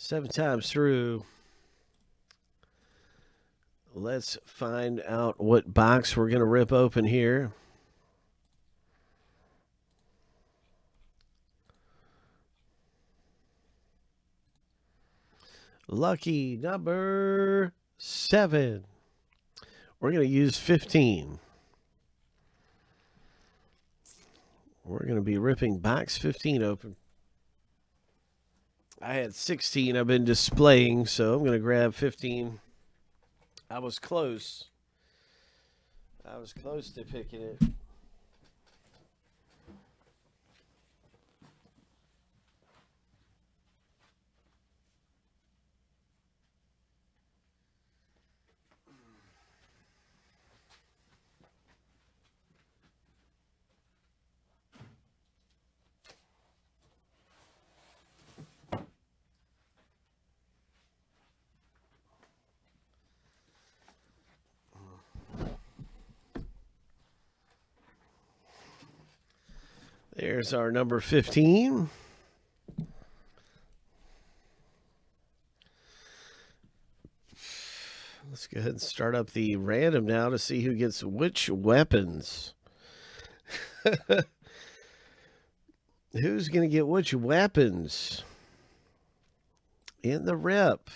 Seven times through. Let's find out what box we're going to rip open here. Lucky number 7. We're going to use 15. We're going to be ripping box 15 open. I had 16 I've been displaying, so I'm going to grab 15. I was close. I was close to picking it. There's our number 15. Let's go ahead and start up the random now to see who gets which weapons. Who's going to get which weapons in the rip?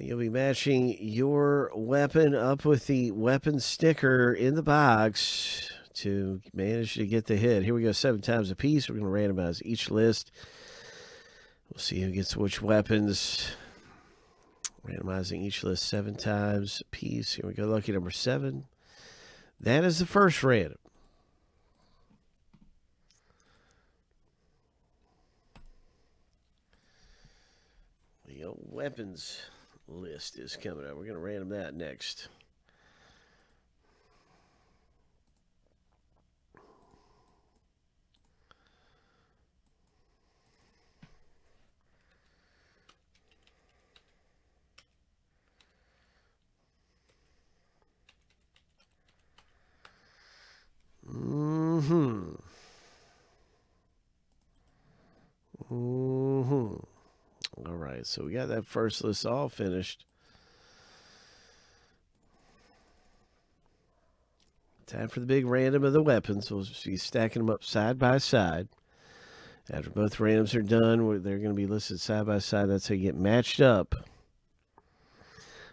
You'll be matching your weapon up with the weapon sticker in the box to manage to get the hit. Here we go, 7 times a piece. We're going to randomize each list. We'll see who gets which weapons. Randomizing each list 7 times a piece. Here we go, lucky number 7. That is the first random. The old weapons list is coming up. We're going to random that next. All right, so we got that first list all finished. Time for the big random of the weapons. We'll just be stacking them up side by side. After both randoms are done, they're going to be listed side by side. That's how you get matched up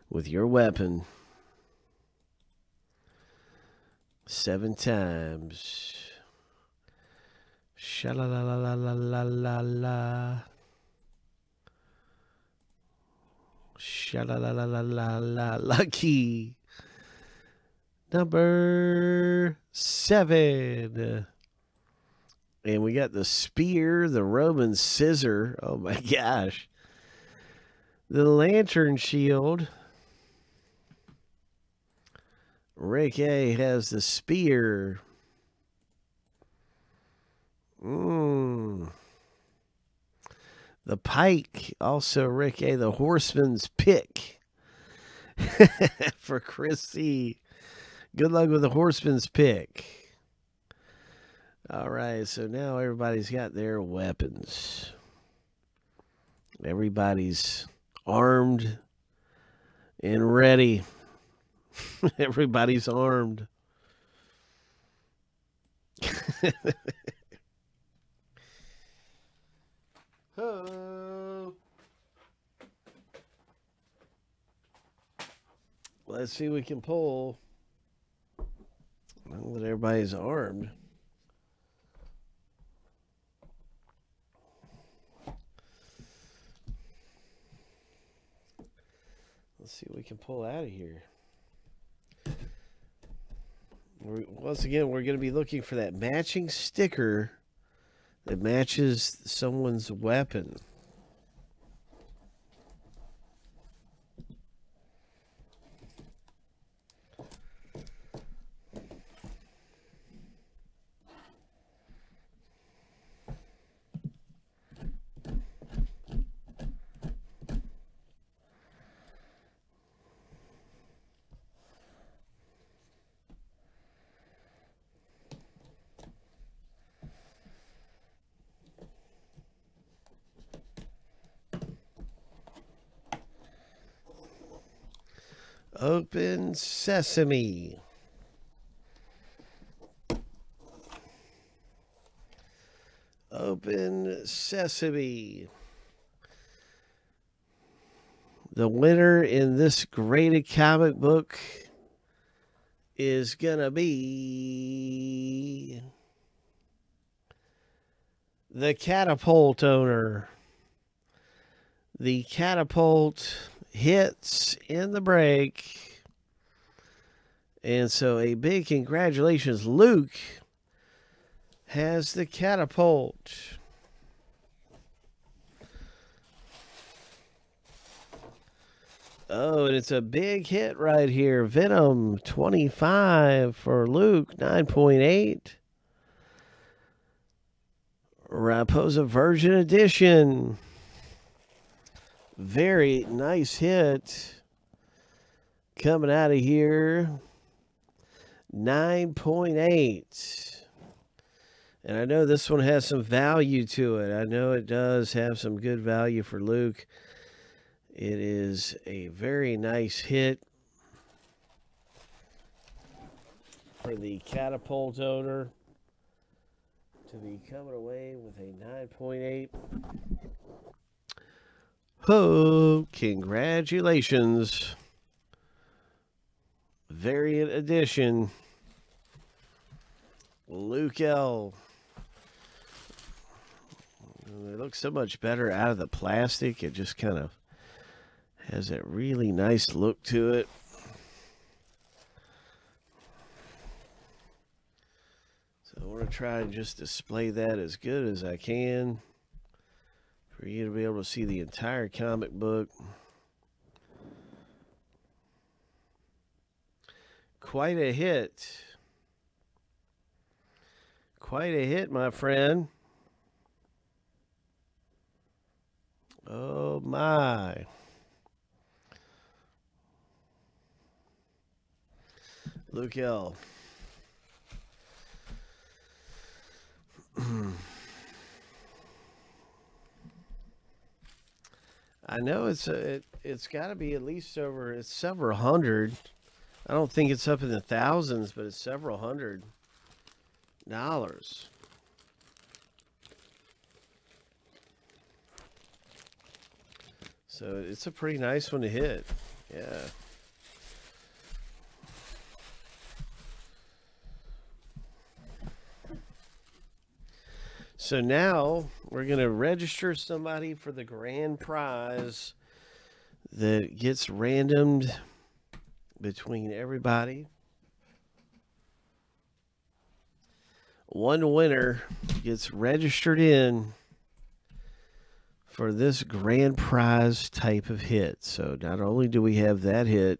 with your weapon 7 times. Sha-la-la-la-la-la-la-la. Sha-la-la-la-la-la-la. Lucky number 7. And we got the spear, the Roman scissor. Oh my gosh. The lantern shield. Rick A has the spear. The pike. Also Rick A, the horseman's pick. For Chrissy. Good luck with the horseman's pick. All right, so now everybody's got their weapons. Everybody's armed and ready. Everybody's armed. Oh. Let's see what we can pull. Now that everybody's armed. Let's see what we can pull out of here. Once again, we're going to be looking for that matching sticker that matches someone's weapon. Open Sesame. Open Sesame. The winner in this graded comic book is gonna be the Catapult owner. The Catapult hits in the break. And so a big congratulations. Luke has the Catapult. Oh, and it's a big hit right here. Venom, 25 for Luke, 9.8. Raposa Virgin Edition. Very nice hit. Coming out of here, 9.8. And I know this one has some value to it. I know it does have some good value for Luke. It is a very nice hit for the Catapult owner to be coming away with a 9.8. Oh, congratulations. Variant edition. Luke L. They look so much better out of the plastic. It just kind of has that really nice look to it. So I want to try and just display that as good as I can for you to be able to see the entire comic book. Quite a hit. Quite a hit, my friend. Oh, my. Luke L. I know it's got to be at least over, it's several hundred. I don't think it's up in the thousands, but it's several hundred dollars. So it's a pretty nice one to hit. Yeah. So now we're going to register somebody for the grand prize that gets randomed between everybody. One winner gets registered in for this grand prize type of hit. So not only do we have that hit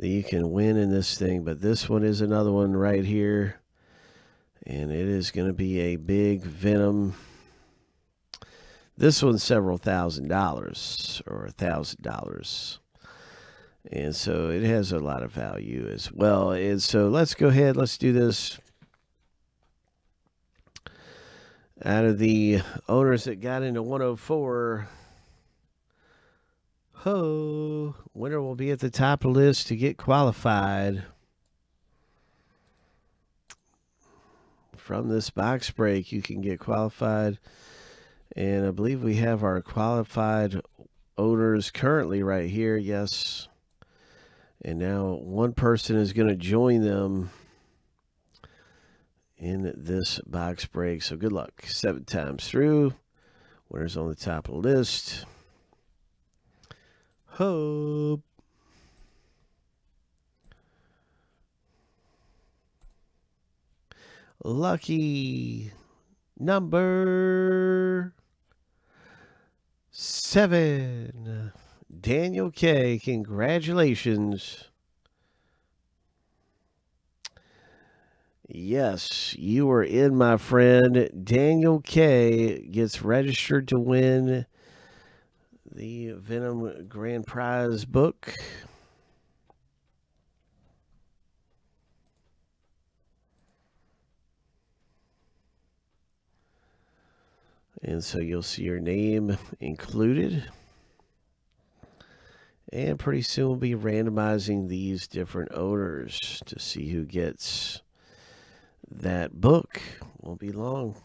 that you can win in this thing, but this one is another one right here. And it is going to be a big Venom. This one's several $1,000 or $1,000. And so it has a lot of value as well. And so let's go ahead. Let's do this. Out of the owners that got into 104, ho, winner will be at the top of the list to get qualified from this box break. You can get qualified, and I believe we have our qualified owners currently right here. Yes, and now one person is going to join them in this box break. So good luck. 7 times through. Winners on the top of the list. Hope. Lucky number 7, Daniel K. Congratulations. Yes, you are in, my friend. Daniel K. gets registered to win the Venom Grand Prize book. And so you'll see your name included. And pretty soon we'll be randomizing these different odors to see who gets that book. Won't be long.